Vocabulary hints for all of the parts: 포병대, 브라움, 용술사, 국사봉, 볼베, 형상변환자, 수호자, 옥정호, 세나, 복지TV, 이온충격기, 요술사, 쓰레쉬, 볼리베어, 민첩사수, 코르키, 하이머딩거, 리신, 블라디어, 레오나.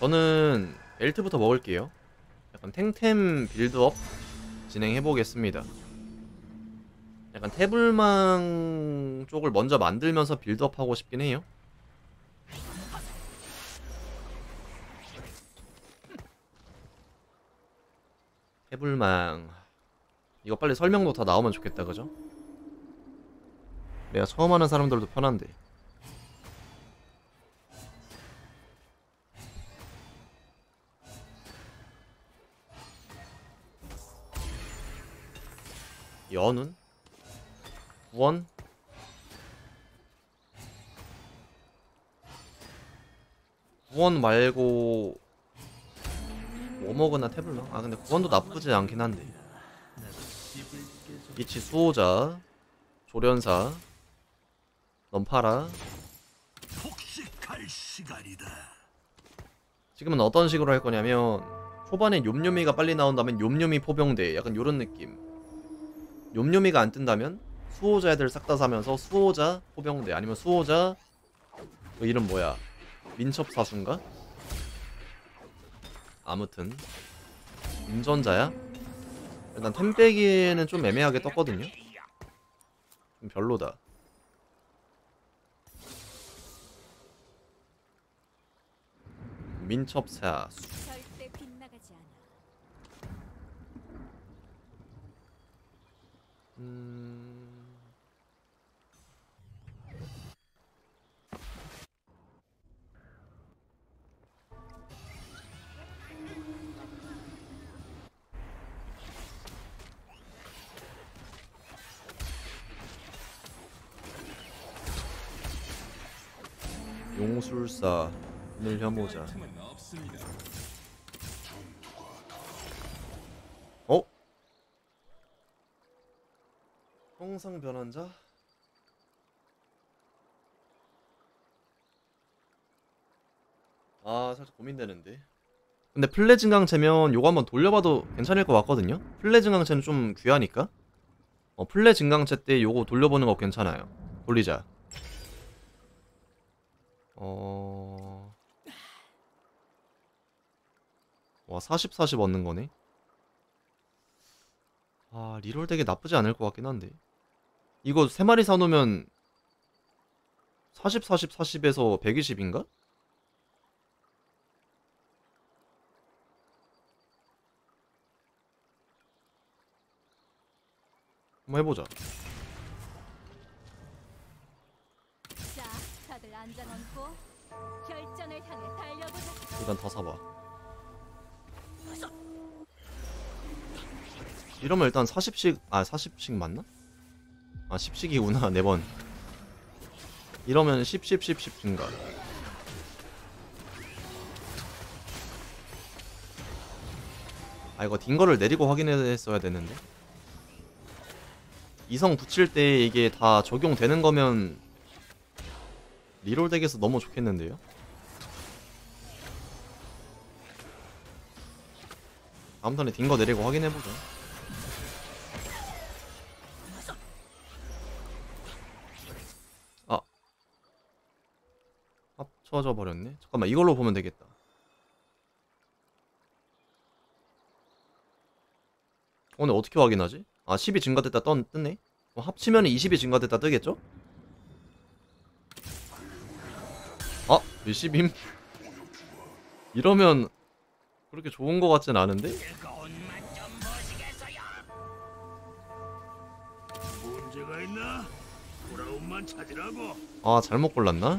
저는 엘트부터 먹을게요. 약간 탱템 빌드업 진행해보겠습니다. 약간 태블망 쪽을 먼저 만들면서 빌드업하고 싶긴 해요. 태블망 이거 빨리 설명도 다 나오면 좋겠다, 그죠? 내가 처음 하는 사람들도 편한데. 연운? 구원? 구원 말고 뭐 먹으나 태블러? 아 근데 구원도 나쁘지 않긴 한데. 이치 수호자, 조련사, 넌파라. 지금은 어떤 식으로 할 거냐면 초반에 욤욤이가 빨리 나온다면 욤욤이 포병대 약간 요런 느낌. 욤욤이가 안 뜬다면 수호자 애들 싹 다 사면서 수호자 포병대 아니면 수호자 그 이름 뭐야 민첩사수인가? 아무튼 운전자야? 일단 템 빼기에는 좀 애매하게 떴거든요? 좀 별로다. 민첩사수 용술사 늘 혐오자. 어? 형상 변환자? 아 살짝 고민되는데. 근데 플레증강체면 요거 한번 돌려봐도 괜찮을 것 같거든요? 플레증강체는 좀 귀하니까? 플레증강체 때 요거 돌려보는 거 괜찮아요. 돌리자. 와 40 얻는 거네. 아 리롤 되게 나쁘지 않을 것 같긴 한데 이거 3마리 사놓으면 40에서 120인가? 한번 해보자. 일단 다 사봐. 이러면 일단 40씩 아 40씩 맞나? 아 10씩이구나. 4번 이러면 10 증가. 아 이거 딩거를 내리고 확인했어야 되는데 이성 붙일 때 이게 다 적용되는 거면 리롤 덱에서 너무 좋겠는데요? 다음 턴에 딩거 내리고 확인해보자. 아 합쳐져 버렸네. 잠깐만 이걸로 보면 되겠다. 오늘 어떻게 확인하지? 아 10이 증가됐다 뜨네? 합치면 20이 증가됐다 뜨겠죠? 아! 리시빔? 이러면 그렇게 좋은 것 같진 않은데? 아 잘못 골랐나?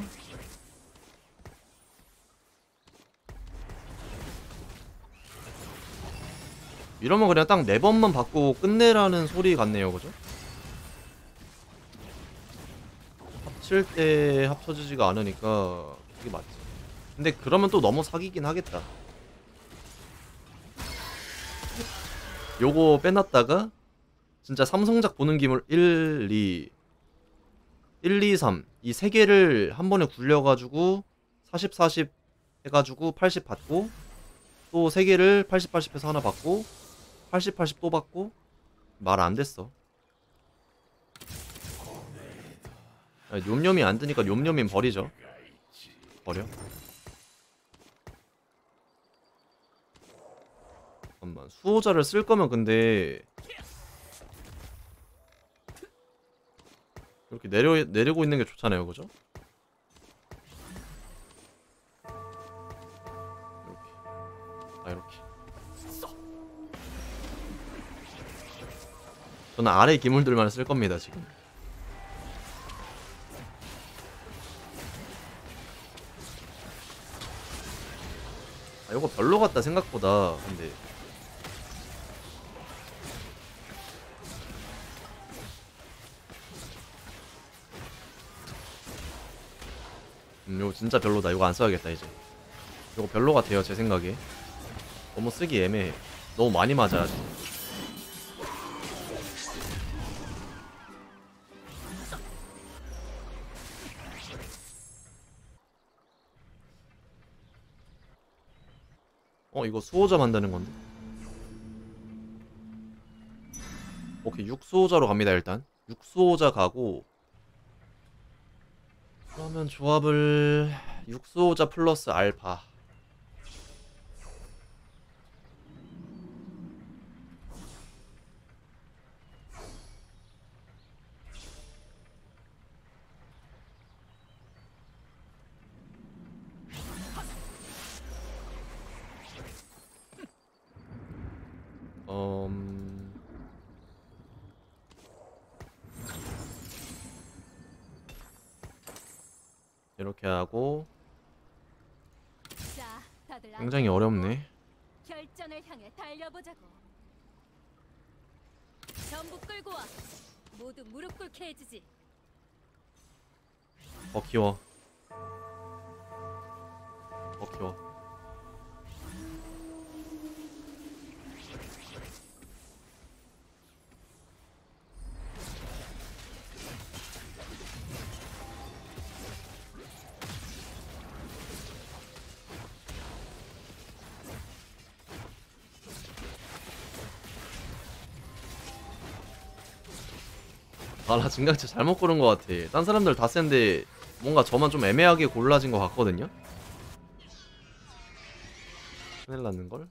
이러면 그냥 딱 4번만 받고 끝내라는 소리 같네요, 그죠? 합칠 때 합쳐지지가 않으니까 그게 맞지. 근데 그러면 또 너무 사기긴 하겠다. 요거 빼놨다가 진짜 삼성작 보는 김을 1, 2, 3 이 3개를 한 번에 굴려가지고 40 해가지고 80 받고 또 3개를 80 해서 하나 받고 80 또 받고. 말 안 됐어. 욤욤이 안 뜨니까 욤욤이 버리죠. 버려. 잠깐만, 수호자를 쓸 거면 근데 이렇게 내리고 있는 게 좋잖아요, 그죠? 이렇게, 이렇게. 저는 아래 기물들만 쓸 겁니다, 지금. 아, 요거 별로 같다, 생각보다. 근데 요거 진짜 별로다. 요거 안 써야겠다, 이제. 요거 별로 같아요, 제 생각에. 너무 쓰기 애매해. 너무 많이 맞아야지. 이거 수호자 만드는 건데. 오케이, 육수호자로 갑니다. 일단 육수호자 가고, 그러면 조합을 육수호자 플러스 알파. 이렇게 하고. 굉장히 어렵네. 결전을 향해 달려보자고. 전부 끌고 와. 모두 무릎 꿇게 해주지. 귀여워. 귀여워. 아, 나 지금 진짜 잘못 고른 것 같아. 딴 사람들 다 센데 뭔가 저만 좀 애매하게 골라진 것 같거든요? 큰일 났는걸?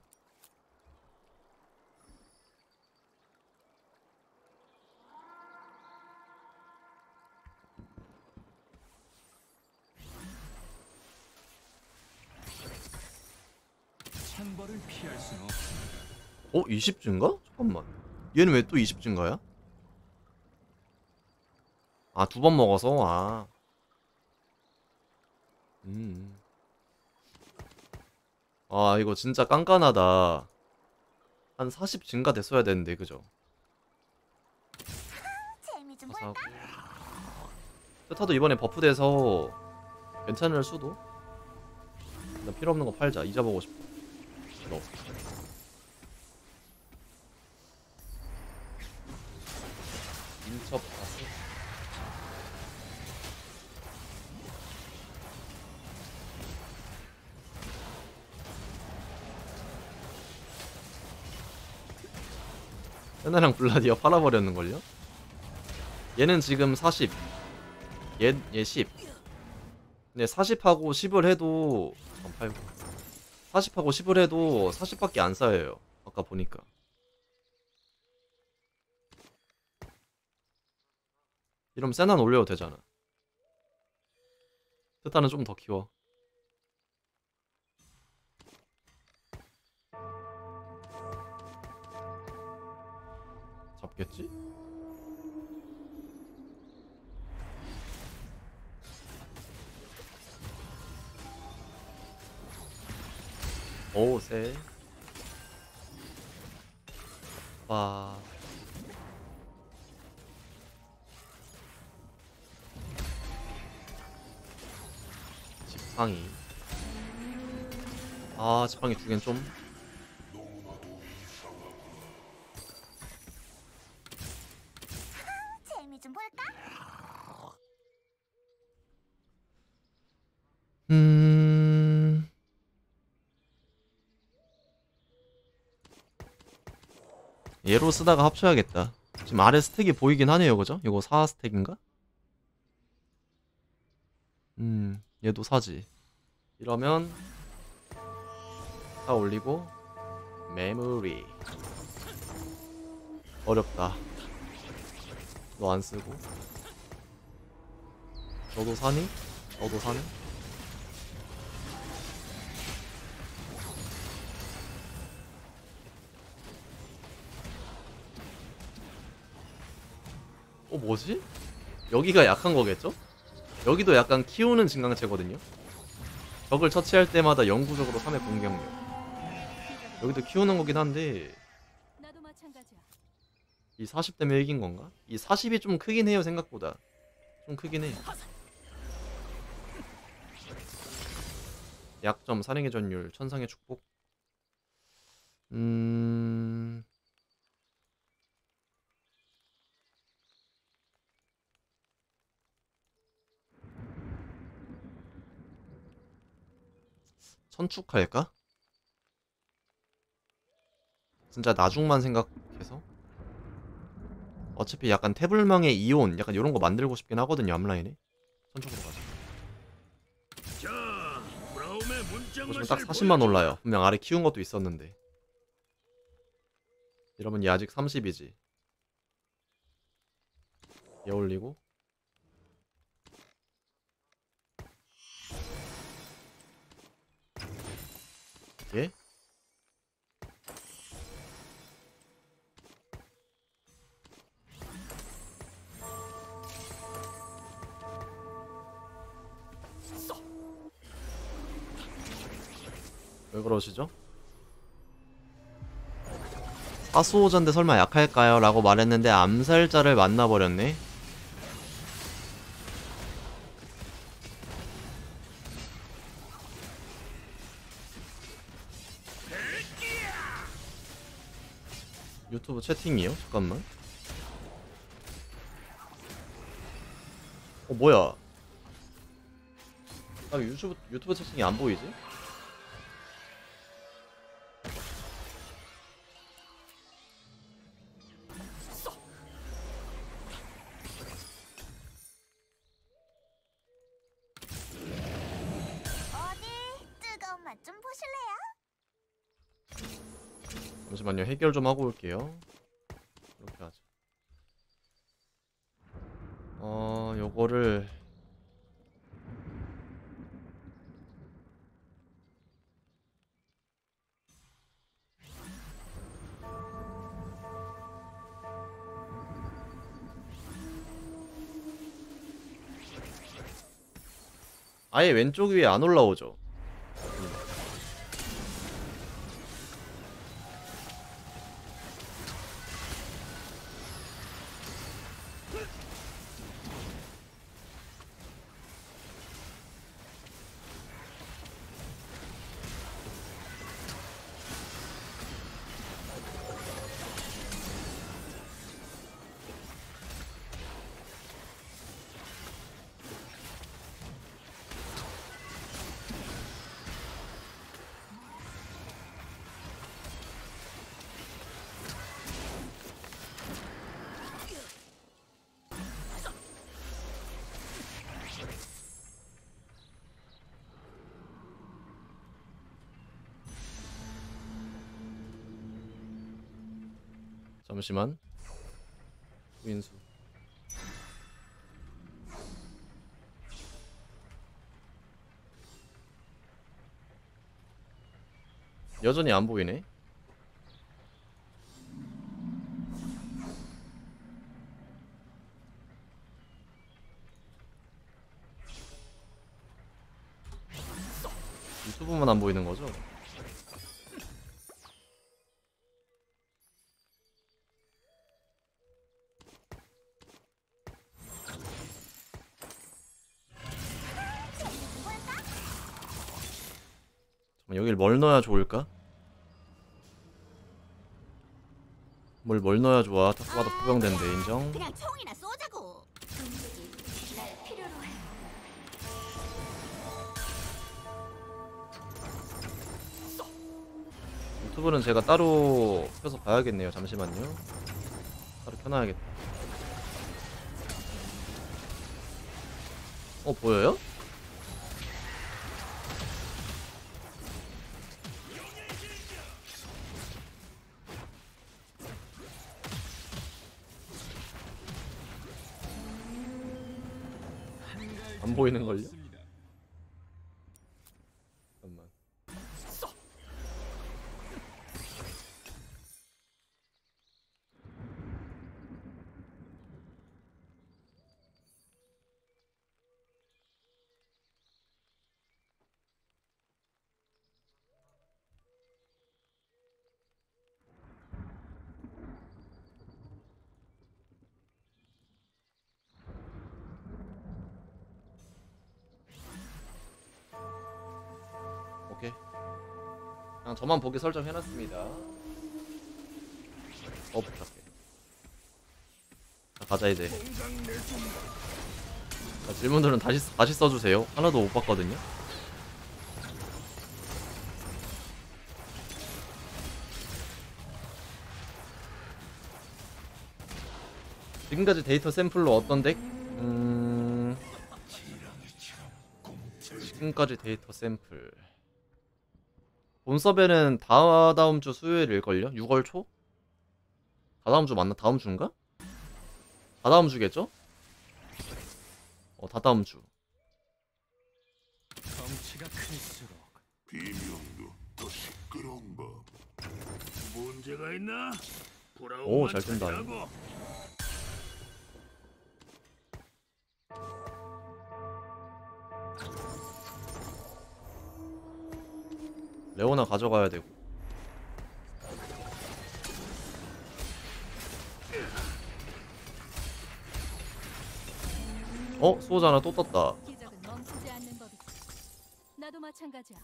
창벌을 피할 수는 없습니다. 20주인가? 잠깐만, 얘는 왜 또 20주인가야? 아, 2번 먹어서. 아, 이거 진짜 깐깐하다. 한 40 증가 됐어야 되는데, 그죠? 세타도 이번에 버프돼서 괜찮을 수도? 나 필요 없는 거 팔자. 잊어보고 싶어. 너. 인첩 봤어? 세나랑 블라디어 팔아버렸는걸요? 얘는 지금 40, 얘 10. 근데 40하고 10을 해도 40하고 10을 해도 40밖에 안 쌓여요, 아까 보니까. 이러면 세나는 올려도 되잖아. 세타는 좀 더 키워. 잡겠지? 오, 세. 와. 지팡이. 아, 지팡이 2개는 좀. 얘로 쓰다가 합쳐야겠다. 지금 아래 스택이 보이긴 하네요, 그죠? 이거 4스택인가? 얘도 4지. 이러면 4 올리고 메모리. 어렵다. 너 안 쓰고. 너도 사니? 너도 사니? 어, 뭐지? 여기가 약한 거겠죠? 여기도 약간 키우는 증강체거든요? 적을 처치할 때마다 영구적으로 3의 공격력. 여기도 키우는 거긴 한데 이 40 때문에 이긴 건가? 이 40이 좀 크긴 해요. 생각보다 좀 크긴 해. 약점, 산행의 전율, 천상의 축복. 선축할까? 진짜 나중만 생각해서? 어차피 약간 태블망의 이온 약간 이런 거 만들고 싶긴 하거든요. 앞라인에 선축으로 가자. 지금 딱 40만 올라요. 분명 아래 키운 것도 있었는데 이러면 얘 아직 30이지. 얘 올리고 예? 왜 그러시죠? 사수호자인데 설마 약할까요? 라고 말했는데 암살자를 만나버렸네. 유튜브 채팅이요? 잠깐만. 어 뭐야? 나 유튜브 채팅이 안 보이지? 잠시만요. 해결 좀 하고 올게요. 이렇게 하죠. 요거를 아예 왼쪽 위에 안 올라오죠. 잠시만. 인수. 여전히 안 보이네. 유튜브만 안 보이는 거죠? 여길 뭘 넣어야 좋을까? 뭘 넣어야 좋아? 탁구하다 포병된대. 인정. 그냥 총이나 쏘자고. 날 필요로 해. 유튜브는 제가 따로 켜서 봐야겠네요. 잠시만요. 따로 켜놔야겠다. 보여요? 보이는걸요? 잠깐만. 오케이. 그냥 저만 보게 설정해놨습니다. 부탁해. 자, 가자 이제. 자, 질문들은 다시 써주세요. 하나도 못 봤거든요. 지금까지 데이터 샘플로 어떤 덱? 지금까지 데이터 샘플. 본섭에는 다다음 주 수요일일걸요? 6월 초? 다다음 주 맞나? 다음 주인가? 다다음 주겠죠? 다다음 주. 덩치가 클수록 비명도 더 시끄러운 법. 문제가 있나? 오, 잘 뜬다. 레오나 가져가야 되고. 수호자 하나 또 떴다. 기적은 멈추지 않는 법이지. 나도 마찬가지야.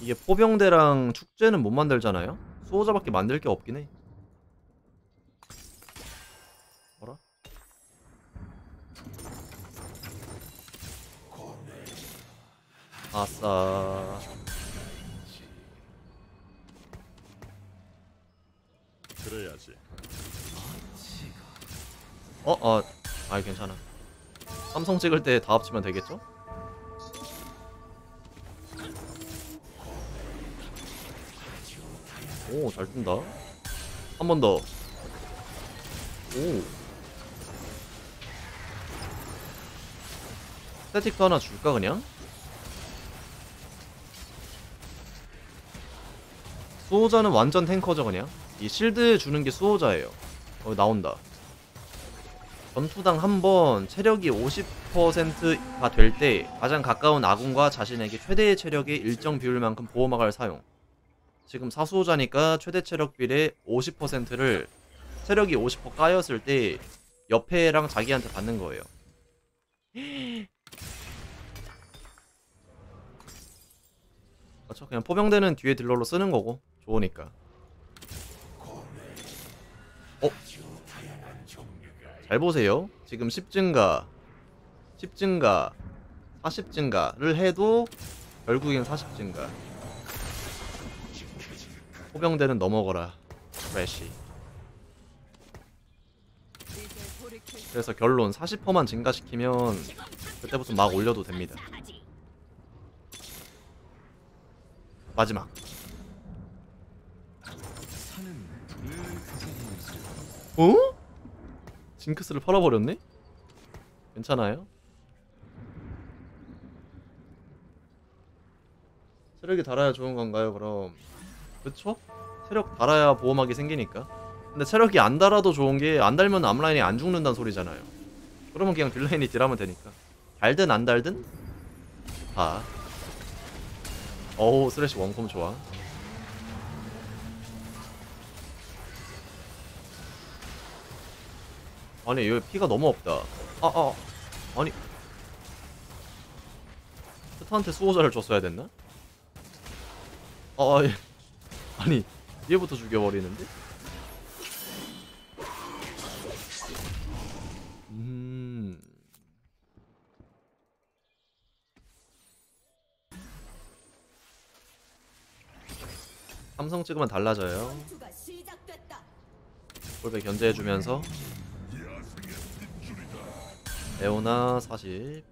이게 포병대랑 축제는 못 만들잖아요? 수호자밖에 만들 게 없긴 해. 뭐라? 아싸. 그래야지. 아이 괜찮아. 삼성 찍을 때 다 합치면 되겠죠? 오, 잘 뜬다. 한 번 더. 오. 스태틱도 하나 줄까 그냥? 수호자는 완전 탱커죠 그냥. 이 실드 주는 게 수호자예요. 나온다. 전투당 한번 체력이 50%가 될 때 가장 가까운 아군과 자신에게 최대의 체력의 일정 비율만큼 보호막을 사용. 지금 사수호자니까 최대 체력 비율의 50%를 체력이 50% 까였을 때 옆에랑 자기한테 받는 거예요. 그렇죠? 그냥 포병대는 뒤에 딜러로 쓰는 거고. 좋으니까. 잘 보세요. 지금 10증가 10증가 40증가를 해도 결국엔 40증가. 포병대는 넘어거라 쓰레쉬. 그래서 결론 40%만 증가시키면 그때부터 막 올려도 됩니다. 마지막. 어? 징크스를 팔아버렸네? 괜찮아요? 체력이 달아야 좋은 건가요 그럼? 그쵸? 체력 달아야 보호막이 생기니까. 근데 체력이 안 달아도 좋은 게, 안 달면 앞라인이 안 죽는다는 소리잖아요. 그러면 그냥 뒷라인이 딜하면 되니까. 달든 안 달든? 다. 어우 쓰레쉬 원콤 좋아. 아니 여기 피가 너무 없다. 아니 스타한테 수호자를 줬어야 됐나? 아니 얘부터 죽여버리는데? 삼성 찍으면 달라져요. 볼베 견제해주면서 레오나 40.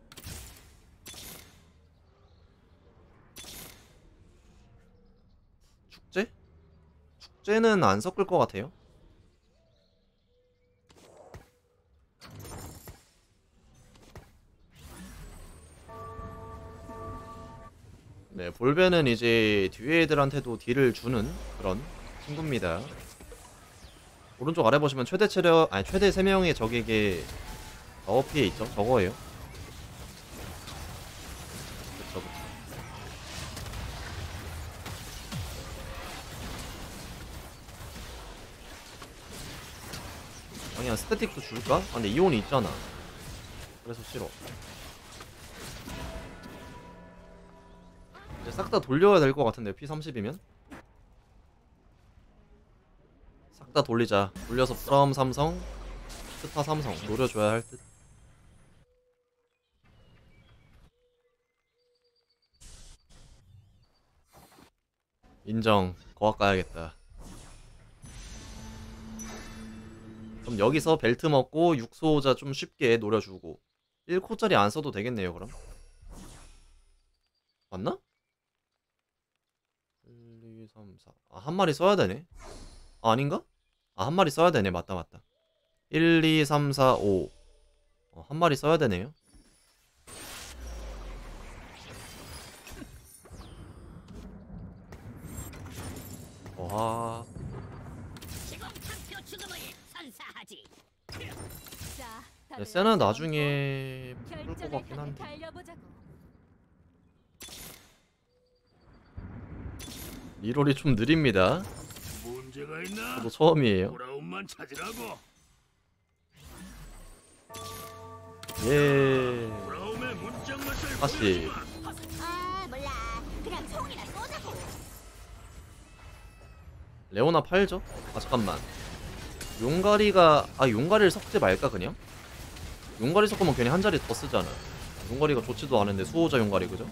축제? 축제는 안 섞을 것 같아요. 네, 볼베는 이제 뒤에 애들한테도 딜을 주는 그런 친구입니다. 오른쪽 아래 보시면 최대 체력, 아니 최대 3명의 적에게 더 피해 있죠? 저거예요. 그쵸, 그쵸. 아니야, 스태틱도 줄까? 아, 근데 이온이 있잖아. 그래서 싫어. 이제 싹 다 돌려야 될 것 같은데요, P30이면? 싹 다 돌리자. 돌려서 브라움 삼성, 스타 삼성 노려줘야 할 듯. 인정. 거학 가야겠다. 그럼 여기서 벨트 먹고 육소자 좀 쉽게 노려주고 1코짜리 안 써도 되겠네요. 그럼 맞나? 1, 2, 3, 4. 아, 한 마리 써야 되네. 아, 아닌가? 아, 한 마리 써야 되네. 맞다 맞다. 1, 2, 3, 4, 5. 한 마리 써야 되네요. 와. 네, 세나 나중에 풀 것 같긴 한데. 리롤이 좀 느립니다. 저도 처음이에요. 예. 다시. 레오나 팔죠? 아, 잠깐만. 용가리가, 아, 용가리를 섞지 말까 그냥? 용가리 섞으면 괜히 한 자리 더 쓰잖아. 용가리가 좋지도 않은데. 수호자 용가리, 그죠?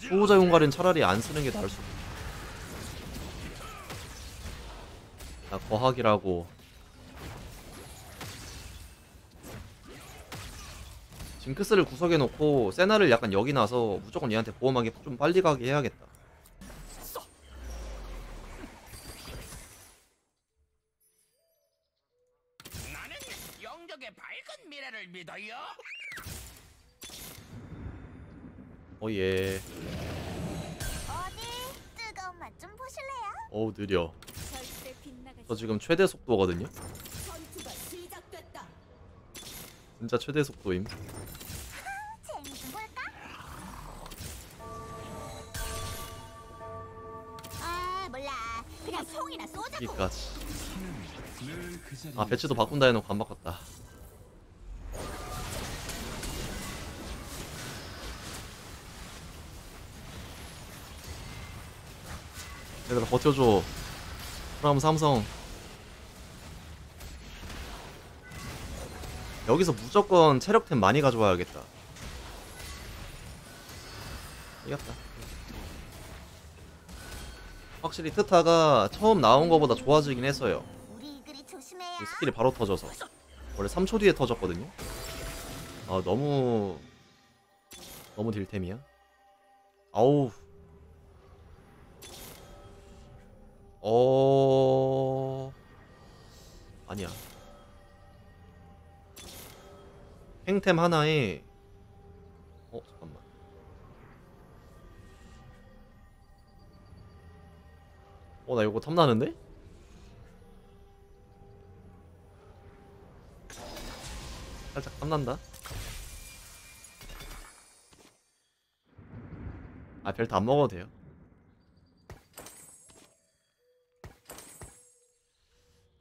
수호자 용가리는 차라리 안 쓰는 게 나을 수도. 나 거학이라고. 징크스를 구석에 놓고 세나를 약간 여기 나서 무조건 얘한테 보험하게 좀 빨리 가게 해야겠다. 나는 영적의 밝은 미래를 믿어요. 오예. 어디 뜨거운 맛 좀 보실래요? 어우, 느려. 저 지금 최대 속도거든요. 진짜 최대 속도임. 여기까지. 아, 배치도 바꾼다 해놓고 안 바꿨다. 얘들아, 버텨줘. 그럼 삼성 여기서 무조건 체력템 많이 가져와야겠다. 이겼다. 확실히 트타가 처음 나온 거보다 좋아지긴 했어요. 스킬이 바로 터져서. 원래 3초 뒤에 터졌거든요. 아, 너무 딜템이야. 아우. 아니야. 행템 하나에, 잠깐만. 나 이거 탐나는데? 살짝 탐난다. 아, 별도 안 먹어도 돼요.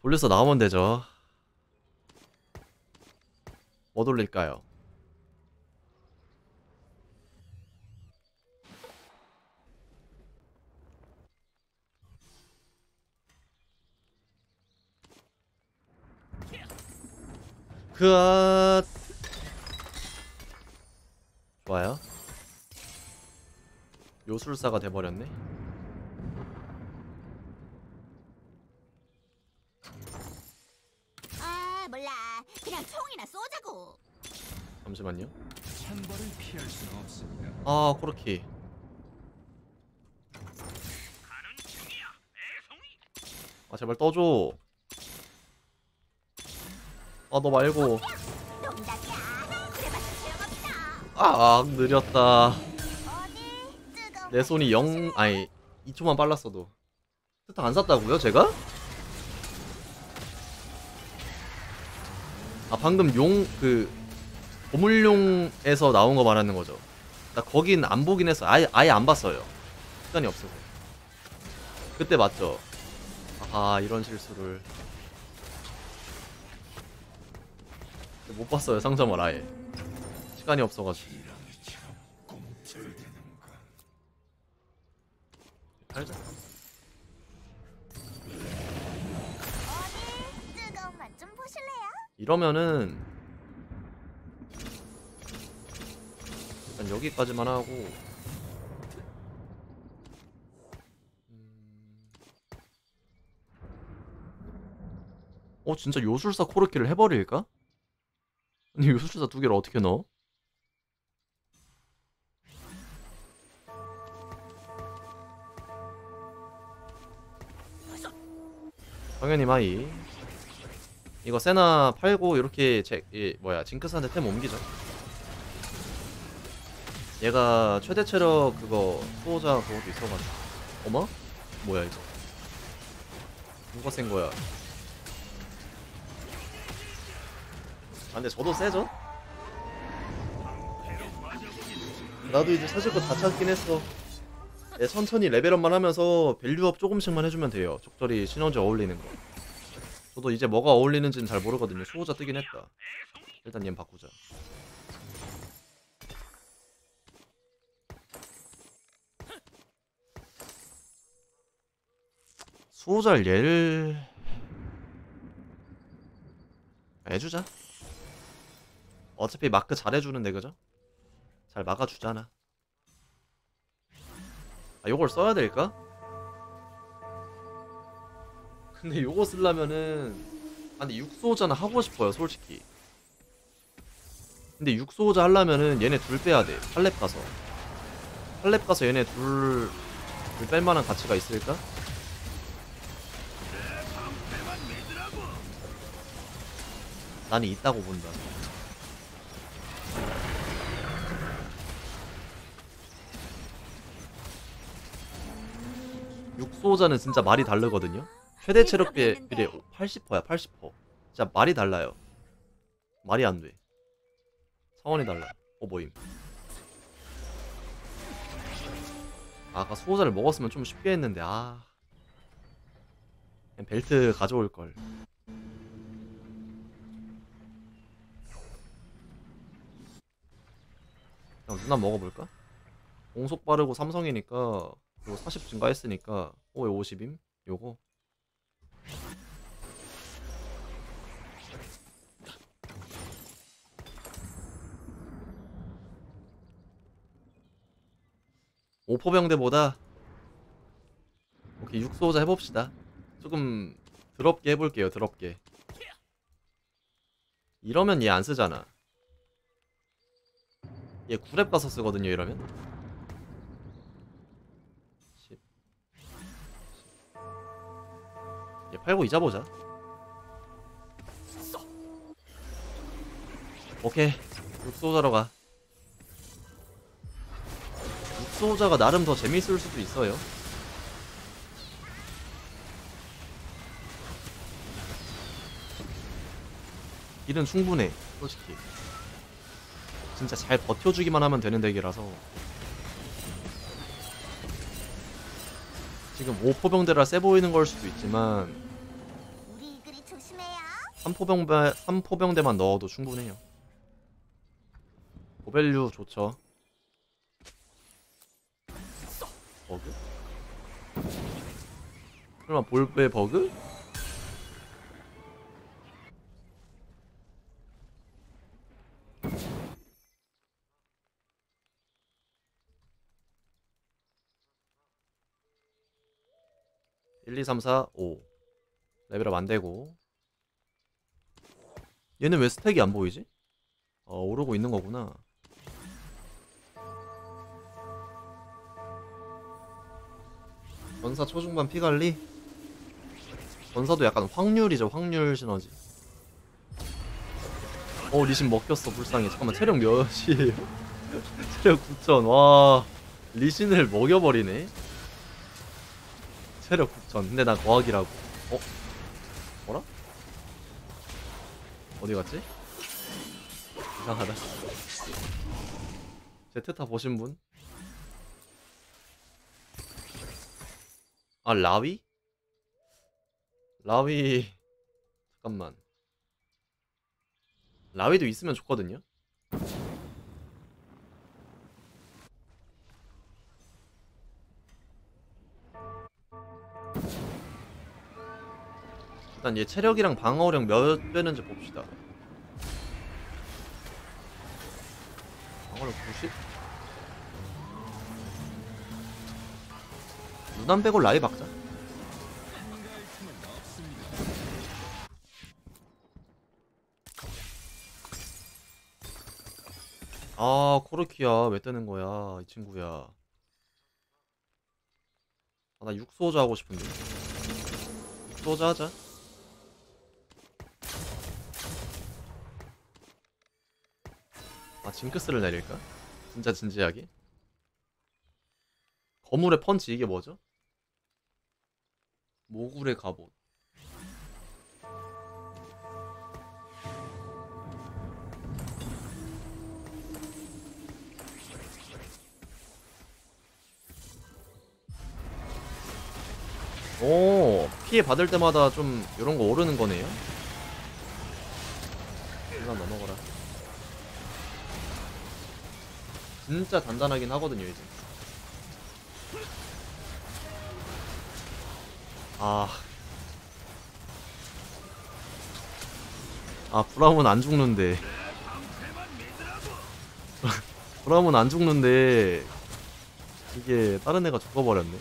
돌려서 나오면 되죠. 뭐 돌릴까요? 그앗. 좋아요. 요술사가 돼버렸네. 잠시만요. 아, 코르키. 아, 제발 떠줘. 아, 너 말고. 아, 느렸다. 내 손이 0... 아니 2초만 빨랐어도. 스타 안 샀다고요 제가? 아 방금 용... 그... 보물용에서 나온 거 말하는 거죠. 나 거긴 안 보긴 했어. 아예 안 봤어요. 시간이 없어서. 그때 맞죠? 아 이런 실수를 못 봤어요. 상점을 아예 시간이 없어가지고. 팔자. 이러면은 일단 여기까지만 하고. 진짜 요술사 코르키를 해버릴까? 근데 요술사 두 개를 어떻게 넣어? 당연히 마이. 이거 세나 팔고 이렇게 징크스한테 템 옮기죠. 얘가 최대 체력 그거 수호자 그것도 있어가지고. 어머? 뭐야 이거? 누가 센 거야? 아 근데 저도 세죠? 나도 이제 사실 거 다 찾긴 했어. 천천히 레벨업만 하면서 밸류업 조금씩만 해주면 돼요. 적절히 시너지 어울리는 거. 저도 이제 뭐가 어울리는지는 잘 모르거든요. 수호자 뜨긴 했다. 일단 얘는 바꾸자. 수호자를 얘를... 해주자. 어차피 마크 잘해주는데 그죠? 잘 막아주잖아. 아 요걸 써야 될까? 근데 요거 쓰려면은 근데 육수호자는 하고 싶어요 솔직히. 근데 육수호자 하려면은 얘네 둘 빼야돼. 8렙 가서 얘네 둘 뺄만한 가치가 있을까? 나는 있다고 본다. 육수호자는 진짜 말이 다르거든요. 최대 체력 비례 80%야 80%. 진짜 말이 달라요. 말이 안 돼. 차원이 달라. 뭐임. 아까 수호자를 먹었으면 좀 쉽게 했는데. 아 그냥 벨트 가져올걸. 그냥 누나 먹어볼까? 공속 빠르고 삼성이니까. 그리고 40 증가했으니까. 왜 50임? 요거 오포병대보다. 오케이 육수호자 해봅시다. 조금 더럽게 해볼게요. 더럽게. 이러면 얘 안쓰잖아. 얘 9렙 가서 쓰거든요 이러면. 얘 팔고 잊어보자. 오케이 육수호자로 가. 육수호자가 나름 더 재밌을 수도 있어요. 딜은 충분해 솔직히. 진짜 잘 버텨주기만 하면 되는 덱이라서. 지금 5포병대라 세 보이는 걸 수도 있지만 3포병대만 넣어도 충분해요. 고밸류 좋죠. 버그? 설마 볼배 버그? 레벨업 안되고. 얘는 왜 스택이 안보이지? 오르고 있는 거구나. 전사 초중반 피관리? 전사도 약간 확률이죠. 확률 시너지. 리신 먹혔어. 불쌍해. 잠깐만 체력 몇이에요? 체력 9,000. 와 리신을 먹여버리네. 체력 9천. 근데 나 거학이라고. 어? 뭐라? 어디 갔지? 이상하다. 제 테타 보신 분? 아, 라위? 라위... 잠깐만. 라위도 있으면 좋거든요? 일단 얘 체력이랑 방어력 몇 되는지 봅시다. 방어력 90? 누난 빼고 라이 박자. 아, 코르키야 왜 뜨는 거야 이 친구야. 아, 나 육소자 하고 싶은데. 육소자 하자. 아, 징크스를 내릴까? 진짜 진지하게? 거물의 펀치 이게 뭐죠? 모굴의 갑옷. 오, 피해 받을 때마다 좀 이런 거 오르는 거네요. 일단 넘어가라. 진짜 단단하긴 하거든요 이제. 아 브라운 안 죽는데. 브라운 안 죽는데 이게 다른 애가 죽어버렸네.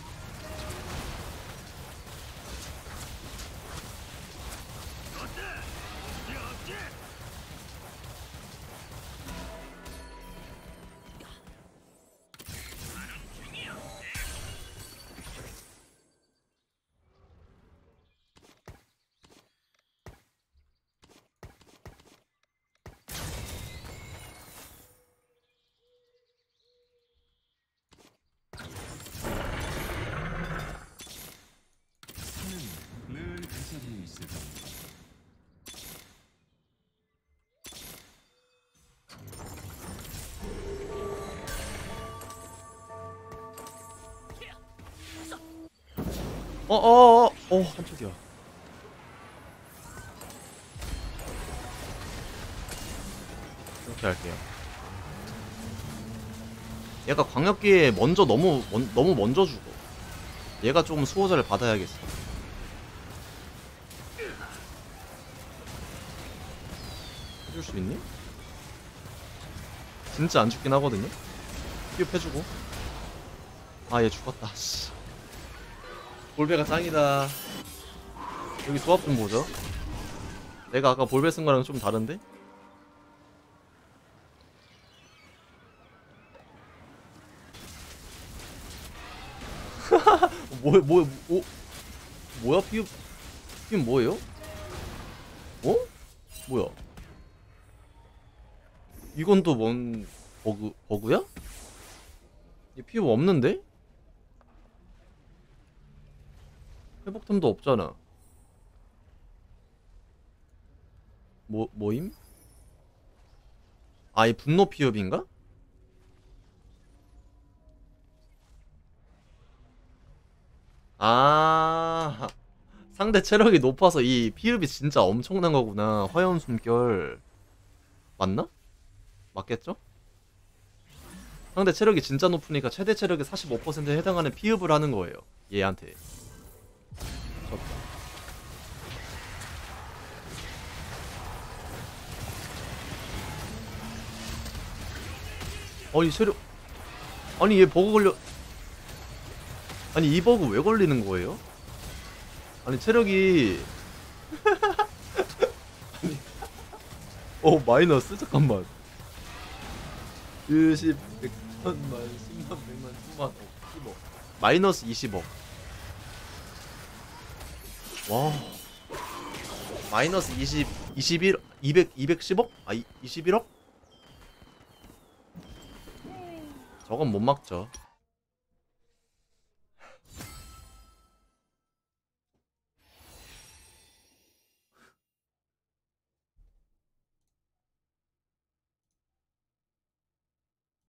한쪽이야. 이렇게 할게요. 얘가 광역기에 먼저 너무 먼저 주고, 얘가 조금 수호자를 받아야겠어. 해줄 수 있니? 진짜 안 죽긴 하거든요? 피업 해주고. 아, 얘 죽었다. 씨. 볼베가 짱이다. 여기 조합 좀 보죠. 내가 아까 볼베 쓴 거랑 좀 다른데? 뭐야? 피읍 뭐예요? 어? 뭐야? 이건 또 뭔 버그야? 얘 피읍 없는데? 회복템도 없잖아. 뭐임? 아, 이 분노 피업인가? 아, 상대 체력이 높아서 이 피읍이 진짜 엄청난 거구나. 화염 숨결 맞나? 맞겠죠? 상대 체력이 진짜 높으니까 최대 체력의 45%에 해당하는 피읍을 하는 거예요 얘한테. 아니 세력... 아니 얘 버그 걸려... 아니 이 버그 왜 걸리는 거예요? 아니 체력이... 아니... 어 마이너스? 잠깐만. 10, 100, 1000만, 10만, 100만, 10만, 10억. 마이너스 20억. 와... 마이너스 20... 21... 200... 210억? 아 21억? 저건 못 막죠.